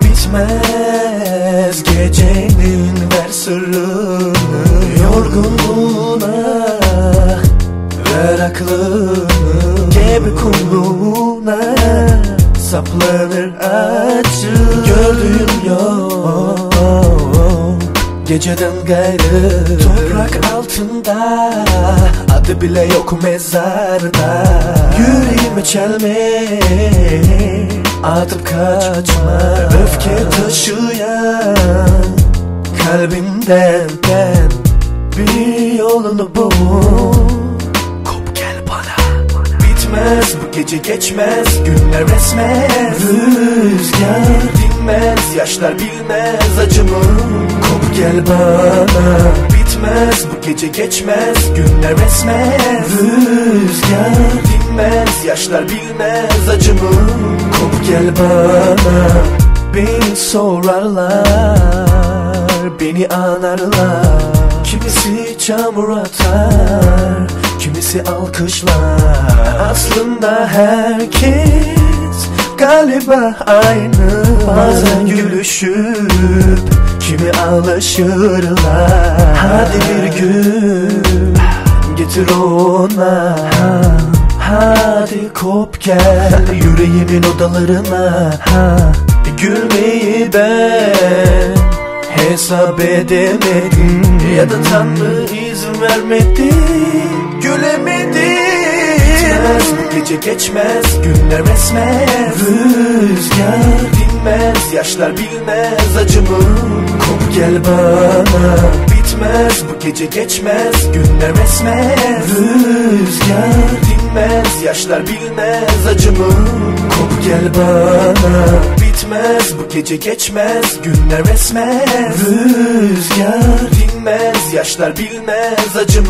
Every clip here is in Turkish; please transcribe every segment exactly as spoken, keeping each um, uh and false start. Bitmez gecenin ver sırrını, yorgunluğuna ver aklını. Gemi kumluğuna saplanır acı, gördüğüm yok geceden gayrı. Toprak altında adı bile yok mezarda, yüreğimi çelme atıp kaçma. Öfke taşıyan kalbimden ben bir yolunu bul, kop gel bana. Bitmez bu gece, geçmez günler, esmez rüzgar, dinmez yaşlar, bilmez acımı, kop gel bana. Bitmez bu gece, geçmez günler, esmez rüzgar, dinmez yaşlar, bilmez acımı, kop gel bana. Beni sorarlar, beni anarlar, kimisi çamur atar, kimisi alkışlar. Aslında herkes galiba aynı, bazen gülüşüp kimi ağlaşırlar. Hadi bir gün getir ona, hadi kop gel yüreğimin odalarına. Gülmeyi ben hesap edemedim, ya da Tanrı izin vermedi, gülemedim. Bitmez bu gece, geçmez günler, esmez rüzgar, dinmez yaşlar, bilmez acımı, kop gel bana. Bitmez bu gece, geçmez günler, esmez rüzgar, dinmez yaşlar, bilmez acımı, kop gel bana. Bitmez bu gece, geçmez günler, esmez rüzgar, dinmez yaşlar, bilmez acımı,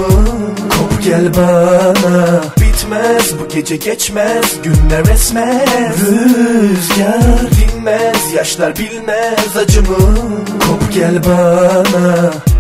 kop gel bana. Bitmez bu gece, geçmez günler, esmez rüzgar, dinmez yaşlar, bilmez acımı, kop gel bana.